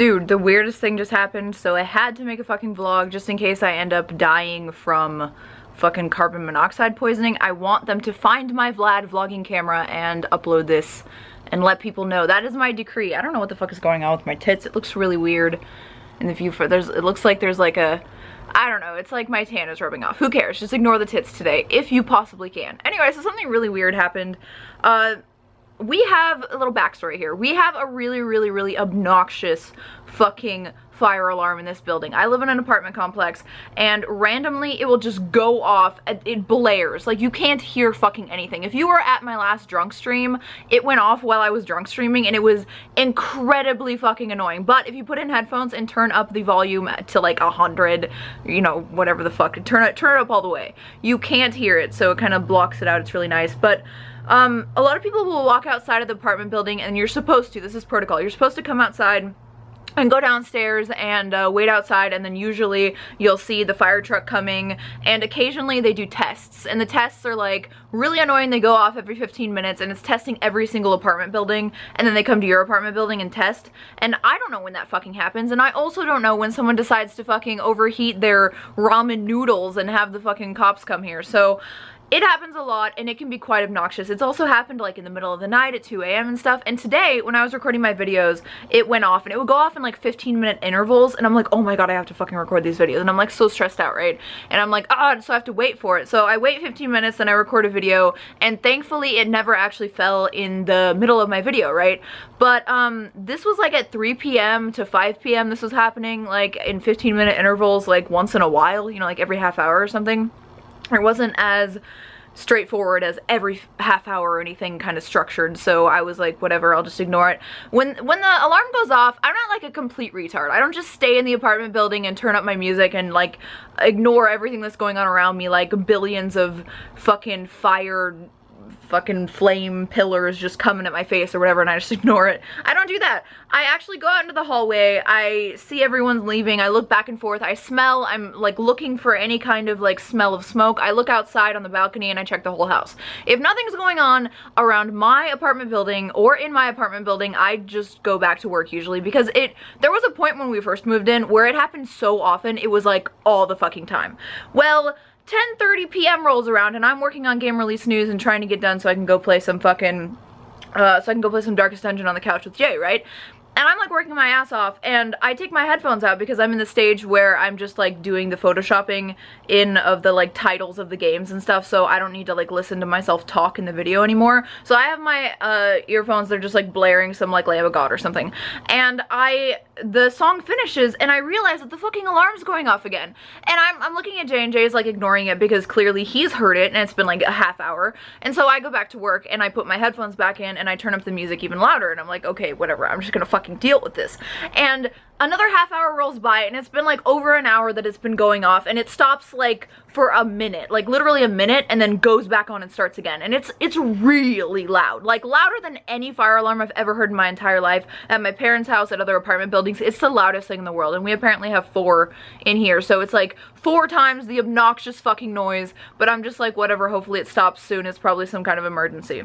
Dude, the weirdest thing just happened, so I had to make a fucking vlog just in case I end up dying from fucking carbon monoxide poisoning. I want them to find my Vlad vlogging camera and upload this and let people know. That is my decree. I don't know what the fuck is going on with my tits. It looks really weird in the view. It looks like there's like a, I don't know, it's like my tan is rubbing off. Who cares? Just ignore the tits today, if you possibly can. Anyway, so something really weird happened. We have a little backstory here. We have a really, really, really obnoxious fucking fire alarm in this building. I live in an apartment complex, and randomly it will just go off. It blares. Like, you can't hear fucking anything. If you were at my last drunk stream, it went off while I was drunk streaming, and it was incredibly fucking annoying. But if you put in headphones and turn up the volume to like 100, you know, whatever the fuck, turn it up all the way, you can't hear it, so it kind of blocks it out. It's really nice. But a lot of people will walk outside of the apartment building, and you're supposed to, this is protocol, you're supposed to come outside and go downstairs and wait outside, and then usually you'll see the fire truck coming, and occasionally they do tests, and the tests are like really annoying. They go off every 15 minutes, and it's testing every single apartment building, and then they come to your apartment building and test, and I don't know when that fucking happens, and I also don't know when someone decides to fucking overheat their ramen noodles and have the fucking cops come here. So it happens a lot, and it can be quite obnoxious. It's also happened like in the middle of the night at 2 a.m. and stuff, and today when I was recording my videos, it went off, and it would go off in like 15-minute intervals, and I'm like, oh my god, I have to fucking record these videos, and I'm like so stressed out, right? And I'm like, ah, so I have to wait for it. So I wait 15 minutes, then I record a video, and thankfully it never actually fell in the middle of my video, right? But this was like at 3 p.m. to 5 p.m. This was happening like in 15-minute intervals, like once in a while, you know, like every half hour or something. It wasn't as straightforward as every half hour or anything kind of structured, so I was like, whatever, I'll just ignore it. When the alarm goes off, I'm not like a complete retard. I don't just stay in the apartment building and turn up my music and like ignore everything that's going on around me, like billions of fucking fire fucking flame pillars just coming at my face or whatever, and I just ignore it. I don't do that. I actually go out into the hallway, I see everyone's leaving, I look back and forth, I smell, I'm like looking for any kind of like smell of smoke, I look outside on the balcony, and I check the whole house. If nothing's going on around my apartment building or in my apartment building, I just go back to work usually, because there was a point when we first moved in where it happened so often, it was like all the fucking time. Well, 10:30 p.m. rolls around, and I'm working on game release news and trying to get done so I can go play some fucking, so I can go play some Darkest Dungeon on the couch with Jay, right? And I'm like working my ass off, and I take my headphones out because I'm in the stage where I'm just like doing the photoshopping in of the like titles of the games and stuff, so I don't need to like listen to myself talk in the video anymore. So I have my earphones, they're just like blaring some like Lamb of God or something. And the song finishes, and I realize that the fucking alarm's going off again. And I'm looking at Jay, and Jay's like ignoring it because clearly he's heard it, and it's been like a half hour. And so I go back to work, and I put my headphones back in, and I turn up the music even louder, and I'm like, okay, whatever, I'm just gonna fucking deal with this. And another half hour rolls by, and it's been like over an hour that it's been going off, and it stops like for a minute, like literally a minute, and then goes back on and starts again. And it's really loud, like louder than any fire alarm I've ever heard in my entire life. At my parents' house, at other apartment buildings, it's the loudest thing in the world, and we apparently have four in here, so it's like 4 times the obnoxious fucking noise. But I'm just like, whatever, hopefully it stops soon, it's probably some kind of emergency.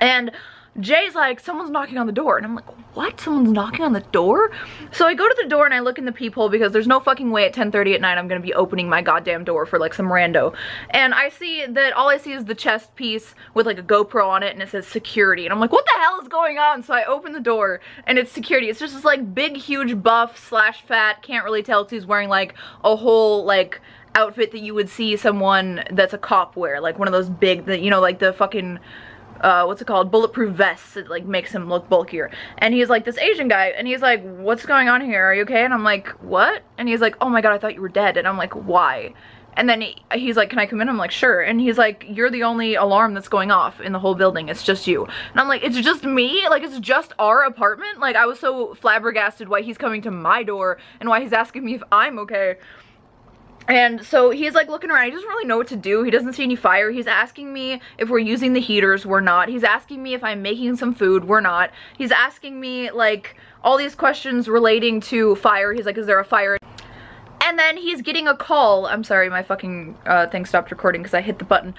And Jay's like, someone's knocking on the door, and I'm like, what? Someone's knocking on the door? So I go to the door, and I look in the peephole, because there's no fucking way at 10:30 at night I'm gonna be opening my goddamn door for like some rando. And I see that all I see is the chest piece with like a GoPro on it, and it says security, and I'm like, what the hell is going on? So I open the door, and it's security. It's just this like big huge buff slash fat, can't really tell, because he's wearing like a whole like outfit that you would see someone that's a cop wear, like one of those big, that, you know, like the fucking what's it called, bulletproof vests that like makes him look bulkier. And he's like this Asian guy, and he's like, what's going on here, are you okay? And I'm like, what? And he's like, oh my god, I thought you were dead. And I'm like, why? And then he's like, can I come in? I'm like, sure. And he's like, you're the only alarm that's going off in the whole building, it's just you. And I'm like, it's just me? Like, it's just our apartment? Like, I was so flabbergasted why he's coming to my door and why he's asking me if I'm okay. And so he's like looking around, he doesn't really know what to do, he doesn't see any fire, he's asking me if we're using the heaters, we're not, he's asking me if I'm making some food, we're not, he's asking me like all these questions relating to fire, he's like, is there a fire? and then he's getting a call. I'm sorry, my fucking thing stopped recording because I hit the button.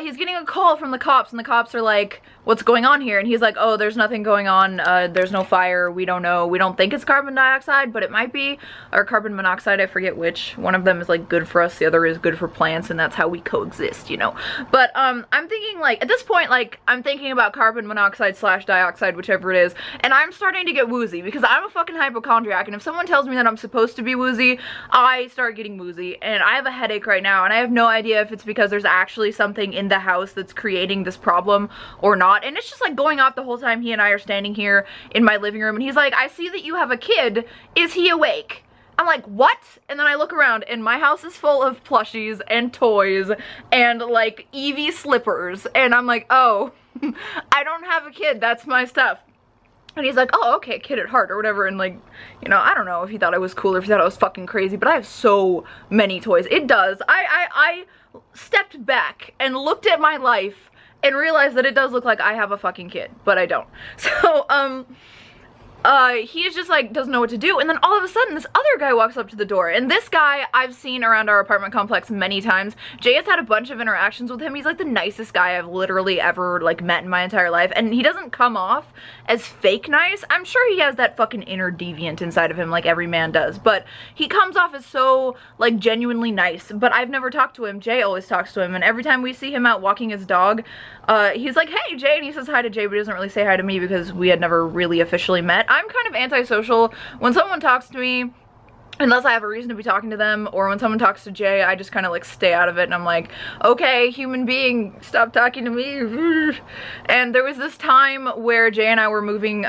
He's getting a call from the cops, and the cops are like, what's going on here? And he's like, oh, there's nothing going on, there's no fire, we don't know, we don't think it's carbon dioxide, but it might be, or carbon monoxide, I forget which. One of them is like good for us, the other is good for plants, and that's how we coexist, you know? But I'm thinking, like, at this point, like, I'm thinking about carbon monoxide / dioxide, whichever it is, and I'm starting to get woozy because I'm a fucking hypochondriac, and if someone tells me that I'm supposed to be woozy, I start getting woozy, and I have a headache right now, and I have no idea if it's because there's actually something in the house that's creating this problem or not, and it's just like going off the whole time. He and I are standing here in my living room, and he's like, I see that you have a kid, is he awake? I'm like, what? And then I look around, and my house is full of plushies and toys and like Eevee slippers, and I'm like, oh, I don't have a kid, that's my stuff. And he's like, oh, okay, kid at heart, or whatever, and like, you know, I don't know if he thought I was cool or if he thought I was fucking crazy, but I have so many toys. It does. I stepped back and looked at my life and realized that it does look like I have a fucking kid, but I don't. So, he is just like, doesn't know what to do, and then all of a sudden this other guy walks up to the door, and this guy I've seen around our apartment complex many times. Jay has had a bunch of interactions with him. He's like the nicest guy I've literally ever like met in my entire life, and he doesn't come off as fake nice. I'm sure he has that fucking inner deviant inside of him like every man does, but he comes off as so like genuinely nice, but I've never talked to him. Jay always talks to him, and every time we see him out walking his dog, he's like, hey Jay, and he says hi to Jay, but he doesn't really say hi to me because we had never really officially met. I'm kind of antisocial. When someone talks to me, unless I have a reason to be talking to them, or when someone talks to Jay, I just kind of like stay out of it, and I'm like, okay, human being, stop talking to me. And there was this time where Jay and I were moving,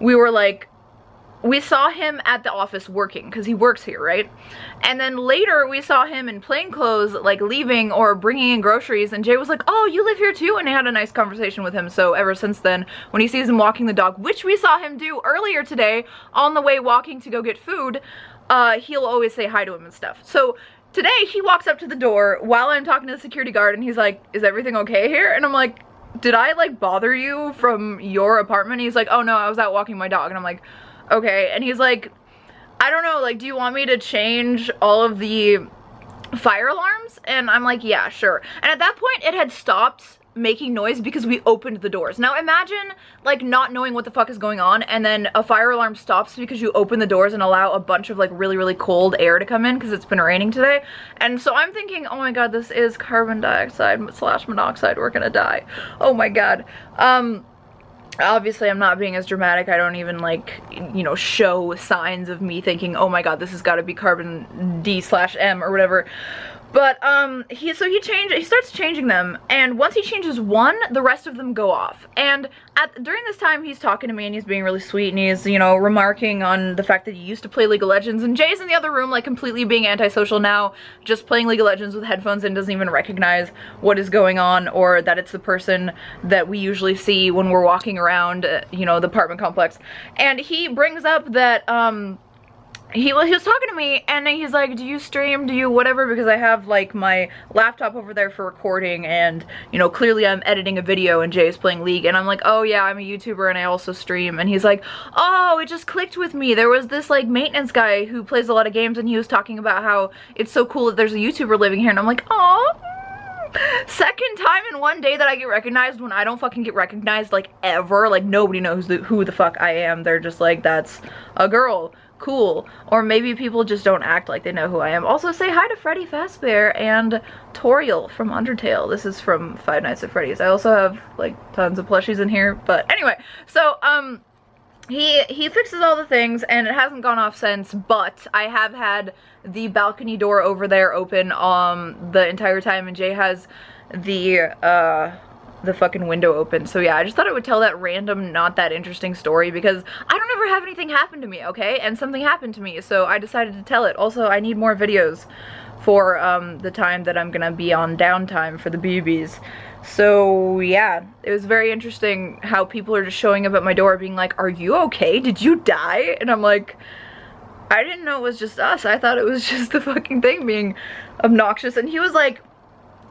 we were like, we saw him at the office working, because he works here, right? And then later we saw him in plain clothes, like leaving or bringing in groceries, and Jay was like, oh, you live here too? And I had a nice conversation with him, so ever since then, when he sees him walking the dog, which we saw him do earlier today on the way walking to go get food, he'll always say hi to him and stuff. So today he walks up to the door while I'm talking to the security guard, and he's like, is everything okay here? And I'm like, did I like bother you from your apartment? And he's like, oh no, I was out walking my dog. And I'm like, okay. And he's like, I don't know, like, do you want me to change all of the fire alarms? And I'm like, yeah, sure. And at that point it had stopped making noise because we opened the doors. Now imagine like not knowing what the fuck is going on, and then a fire alarm stops because you open the doors and allow a bunch of like really, really cold air to come in because it's been raining today. And so I'm thinking, oh my god, this is carbon dioxide / monoxide, we're gonna die. Oh my god. Obviously I'm not being as dramatic. I don't even like, you know, show signs of me thinking, oh my god, this has got to be carbon D/M or whatever. But he starts changing them, and once he changes one, the rest of them go off. And during this time he's talking to me, and he's being really sweet, and he's, you know, remarking on the fact that he used to play League of Legends, and Jay's in the other room like completely being antisocial now, just playing League of Legends with headphones, and doesn't even recognize what is going on, or that it's the person that we usually see when we're walking around, you know, the apartment complex. And he brings up that he was talking to me, and then he's like, do you stream, do you whatever, because I have like my laptop over there for recording, and you know, clearly I'm editing a video and Jay's playing League. And I'm like, oh yeah, I'm a YouTuber and I also stream. And he's like, oh, it just clicked with me, there was this like maintenance guy who plays a lot of games, and he was talking about how it's so cool that there's a YouTuber living here. And I'm like, oh, second time in one day that I get recognized when I don't fucking get recognized like ever. Like nobody knows who the fuck I am. They're just like, that's a girl, cool. Or maybe people just don't act like they know who I am. Also, say hi to Freddy Fazbear and Toriel from Undertale. This is from Five Nights at Freddy's. I also have like tons of plushies in here, but anyway. So he fixes all the things, and it hasn't gone off since, but I have had the balcony door over there open the entire time, and Jay has the fucking window open. So yeah, I just thought I would tell that random, not that interesting story, because I don't ever have anything happen to me, okay? And something happened to me, so I decided to tell it. Also, I need more videos for the time that I'm gonna be on downtime for the BBs. So yeah, it was very interesting how people are just showing up at my door being like, are you okay? Did you die? And I'm like, I didn't know it was just us. I thought it was just the fucking thing being obnoxious. And he was like,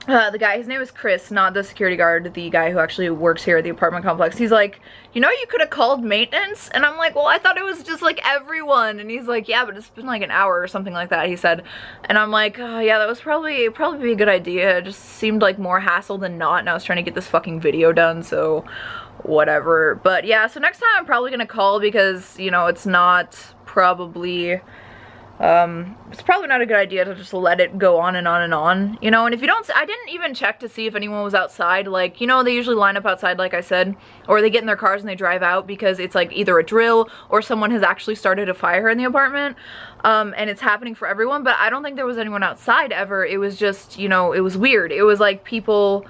The guy, his name is Chris, not the security guard, the guy who actually works here at the apartment complex. He's like, you know, you could have called maintenance? And I'm like, well, I thought it was just like everyone. And he's like, yeah, but it's been like an hour or something like that, he said. And I'm like, oh, yeah, that was probably a good idea. It just seemed like more hassle than not. And I was trying to get this fucking video done, so whatever. But yeah, so next time I'm probably gonna call because, you know, it's not probably... it's probably not a good idea to just let it go on and on and on, you know, and if you don't, I didn't even check to see if anyone was outside, like, you know, they usually line up outside, like I said, or they get in their cars and they drive out because it's, like, either a drill or someone has actually started a fire in the apartment, and it's happening for everyone, but I don't think there was anyone outside ever. It was just, you know, it was weird. It was, like, people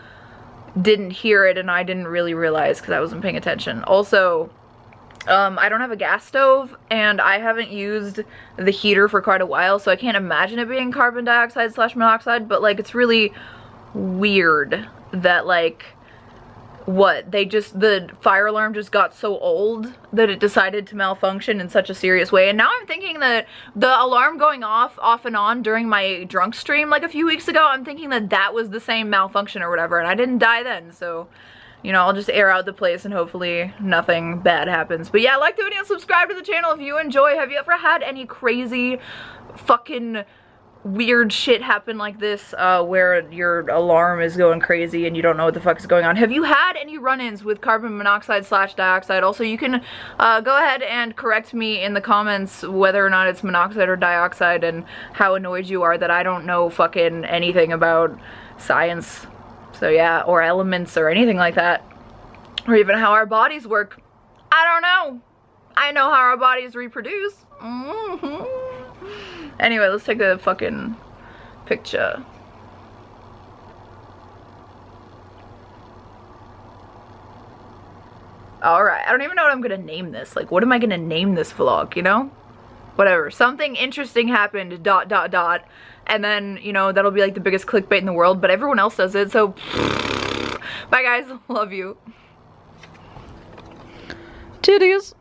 didn't hear it, and I didn't really realize because I wasn't paying attention. Also... I don't have a gas stove, and I haven't used the heater for quite a while, so I can't imagine it being carbon dioxide / monoxide, but, like, it's really weird that, like, what, they just, the fire alarm just got so old that it decided to malfunction in such a serious way, and now I'm thinking that the alarm going off and on during my drunk stream, like, a few weeks ago, I'm thinking that that was the same malfunction or whatever, and I didn't die then, so... You know, I'll just air out the place and hopefully nothing bad happens. But yeah, like the video, subscribe to the channel if you enjoy. Have you ever had any crazy fucking weird shit happen like this where your alarm is going crazy and you don't know what the fuck is going on? Have you had any run-ins with carbon monoxide / dioxide? Also, you can go ahead and correct me in the comments whether or not it's monoxide or dioxide and how annoyed you are that I don't know fucking anything about science. So yeah, or elements or anything like that, or even how our bodies work. I don't know. I know how our bodies reproduce. Mm-hmm. Anyway, let's take the fucking picture. Alright, I don't even know what I'm gonna name this. Like, what am I gonna name this vlog, you know? Whatever, something interesting happened, ... and then, you know, that'll be like the biggest clickbait in the world, but everyone else does it, so bye guys, love you. Titties.